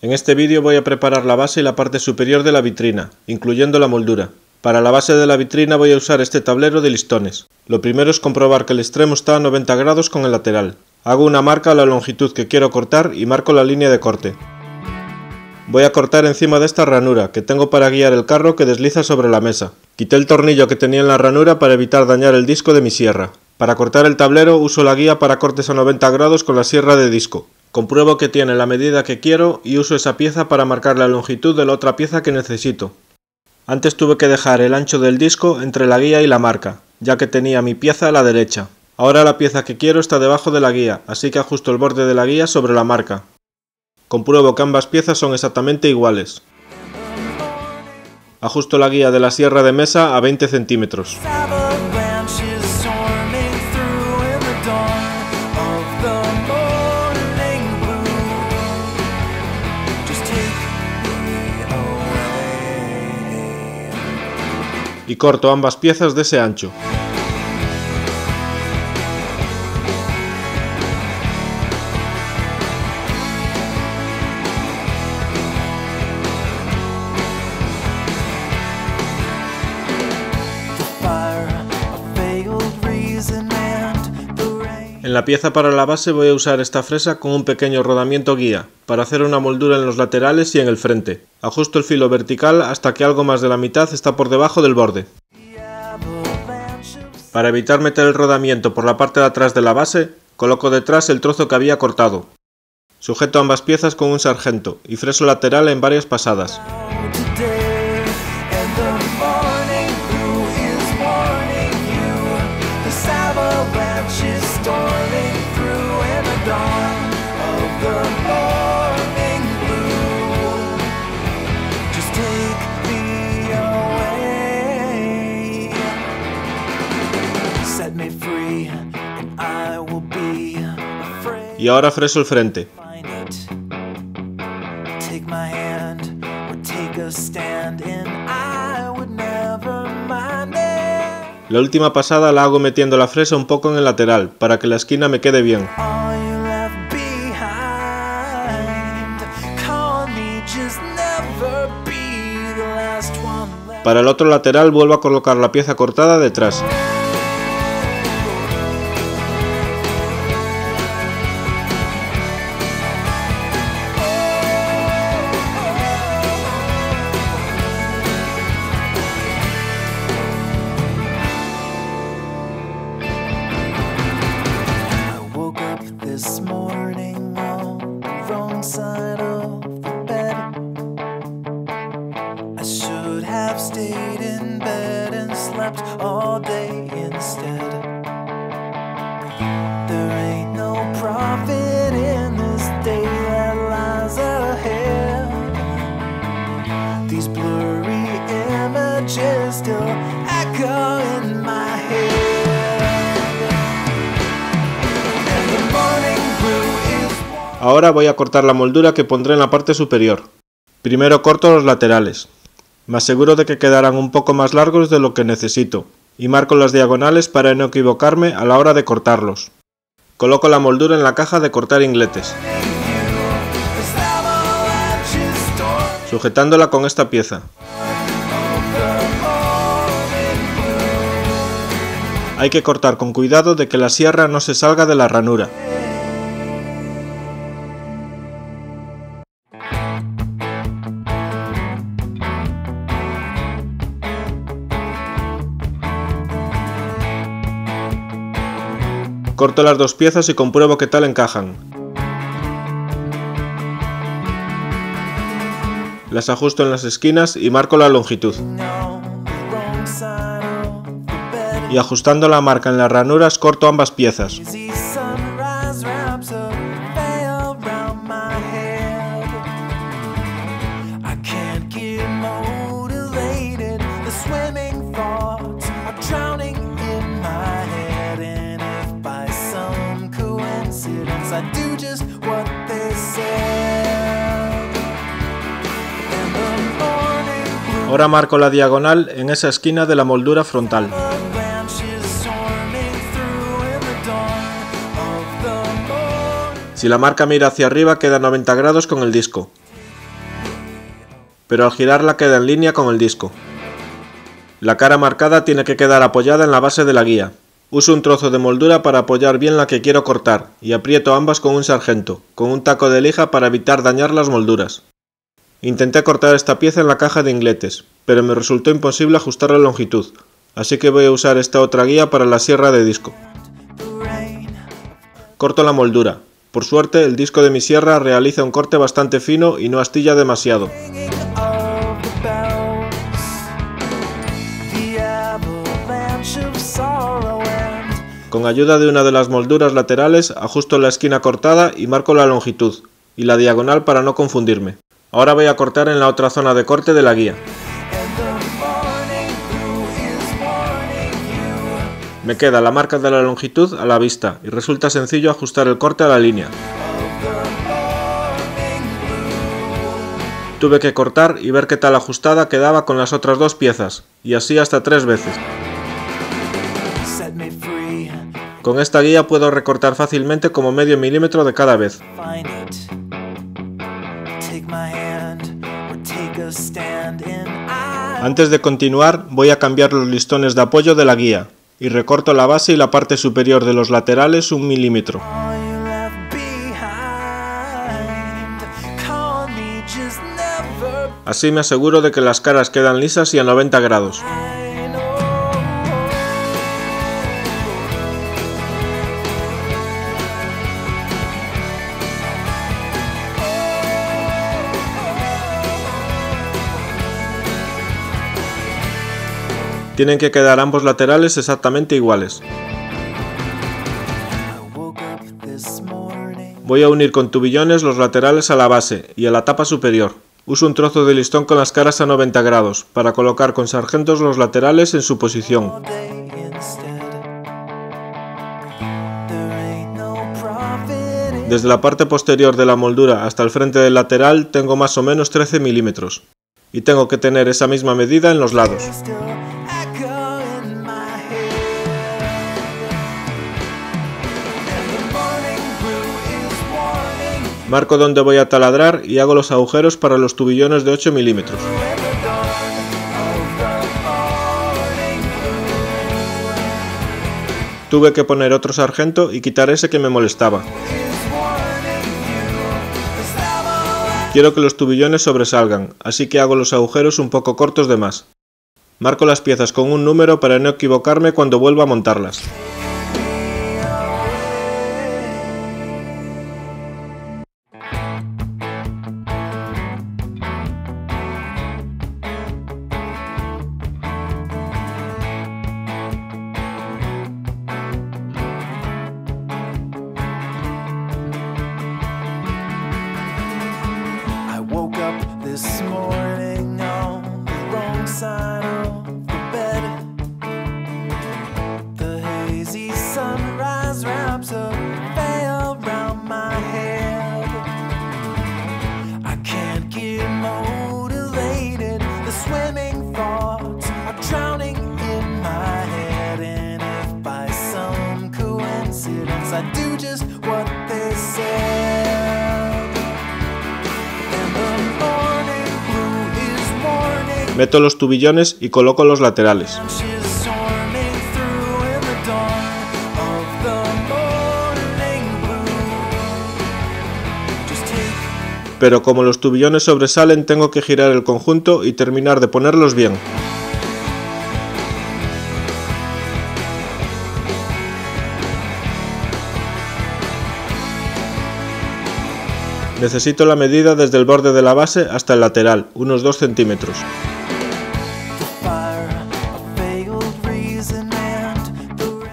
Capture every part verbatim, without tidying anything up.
En este vídeo voy a preparar la base y la parte superior de la vitrina, incluyendo la moldura. Para la base de la vitrina voy a usar este tablero de listones. Lo primero es comprobar que el extremo está a noventa grados con el lateral. Hago una marca a la longitud que quiero cortar y marco la línea de corte. Voy a cortar encima de esta ranura que tengo para guiar el carro que desliza sobre la mesa. Quité el tornillo que tenía en la ranura para evitar dañar el disco de mi sierra. Para cortar el tablero uso la guía para cortes a noventa grados con la sierra de disco. Compruebo que tiene la medida que quiero y uso esa pieza para marcar la longitud de la otra pieza que necesito. Antes tuve que dejar el ancho del disco entre la guía y la marca, ya que tenía mi pieza a la derecha. Ahora la pieza que quiero está debajo de la guía, así que ajusto el borde de la guía sobre la marca. Compruebo que ambas piezas son exactamente iguales. Ajusto la guía de la sierra de mesa a veinte centímetros. Y corto ambas piezas de ese ancho. En la pieza para la base voy a usar esta fresa con un pequeño rodamiento guía, para hacer una moldura en los laterales y en el frente. Ajusto el filo vertical hasta que algo más de la mitad está por debajo del borde. Para evitar meter el rodamiento por la parte de atrás de la base, coloco detrás el trozo que había cortado. Sujeto ambas piezas con un sargento y freso lateral en varias pasadas. Y ahora freso el frente. La última pasada la hago metiendo la fresa un poco en el lateral, para que la esquina me quede bien. Para el otro lateral vuelvo a colocar la pieza cortada detrás. Ahora voy a cortar la moldura que pondré en la parte superior. Primero corto los laterales. Me aseguro de que quedarán un poco más largos de lo que necesito y marco las diagonales para no equivocarme a la hora de cortarlos. Coloco la moldura en la caja de cortar ingletes, sujetándola con esta pieza. Hay que cortar con cuidado de que la sierra no se salga de la ranura. Corto las dos piezas y compruebo qué tal encajan. Las ajusto en las esquinas y marco la longitud. Y ajustando la marca en las ranuras corto ambas piezas. Ahora marco la diagonal en esa esquina de la moldura frontal. Si la marca mira hacia arriba queda a noventa grados con el disco. pero al girarla queda en línea con el disco. La cara marcada tiene que quedar apoyada en la base de la guía. Uso un trozo de moldura para apoyar bien la que quiero cortar y aprieto ambas con un sargento, con un taco de lija para evitar dañar las molduras. Intenté cortar esta pieza en la caja de ingletes, pero me resultó imposible ajustar la longitud, así que voy a usar esta otra guía para la sierra de disco. Corto la moldura. Por suerte, el disco de mi sierra realiza un corte bastante fino y no astilla demasiado. Con ayuda de una de las molduras laterales, ajusto la esquina cortada y marco la longitud, y la diagonal para no confundirme. Ahora voy a cortar en la otra zona de corte de la guía. Me queda la marca de la longitud a la vista y resulta sencillo ajustar el corte a la línea. Tuve que cortar y ver qué tal ajustada quedaba con las otras dos piezas, y así hasta tres veces. Con esta guía puedo recortar fácilmente como medio milímetro de cada vez. Antes de continuar, voy a cambiar los listones de apoyo de la guía y recorto la base y la parte superior de los laterales un milímetro. Así me aseguro de que las caras quedan lisas y a noventa grados. Tienen que quedar ambos laterales exactamente iguales. Voy a unir con tubillones los laterales a la base y a la tapa superior. Uso un trozo de listón con las caras a noventa grados para colocar con sargentos los laterales en su posición. Desde la parte posterior de la moldura hasta el frente del lateral tengo más o menos trece milímetros. Y tengo que tener esa misma medida en los lados. Marco donde voy a taladrar y hago los agujeros para los tubillones de ocho milímetros. Tuve que poner otro sargento y quitar ese que me molestaba. Quiero que los tubillones sobresalgan, así que hago los agujeros un poco cortos de más. Marco las piezas con un número para no equivocarme cuando vuelva a montarlas. Meto los tubillones y coloco los laterales. Pero como los tubillones sobresalen, tengo que girar el conjunto y terminar de ponerlos bien. Necesito la medida desde el borde de la base hasta el lateral, unos dos centímetros.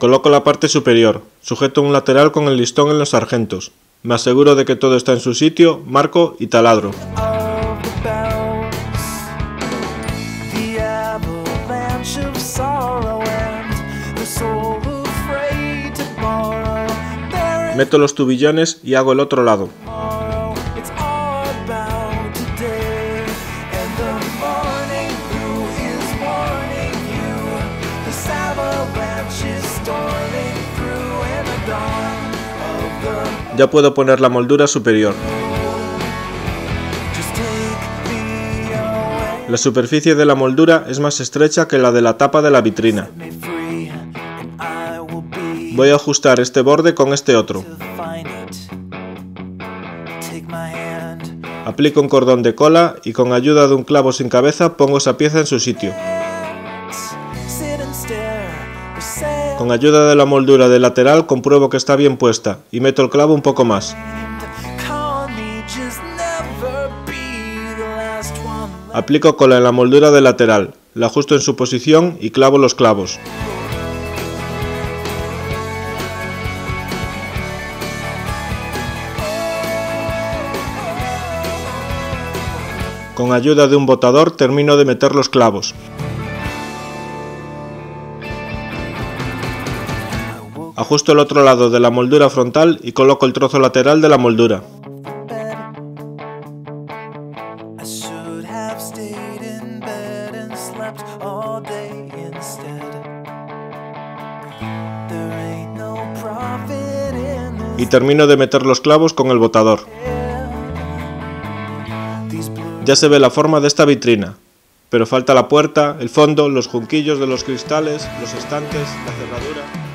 Coloco la parte superior, sujeto un lateral con el listón en los sargentos. Me aseguro de que todo está en su sitio, marco y taladro. Meto los tubillones y hago el otro lado. Ya puedo poner la moldura superior. La superficie de la moldura es más estrecha que la de la tapa de la vitrina. Voy a ajustar este borde con este otro. Aplico un cordón de cola y con ayuda de un clavo sin cabeza pongo esa pieza en su sitio. Con ayuda de la moldura de lateral compruebo que está bien puesta y meto el clavo un poco más. Aplico cola en la moldura de lateral, la ajusto en su posición y clavo los clavos. Con ayuda de un botador termino de meter los clavos. Ajusto el otro lado de la moldura frontal y coloco el trozo lateral de la moldura. Y termino de meter los clavos con el botador. Ya se ve la forma de esta vitrina, pero falta la puerta, el fondo, los junquillos de los cristales, los estantes, la cerradura...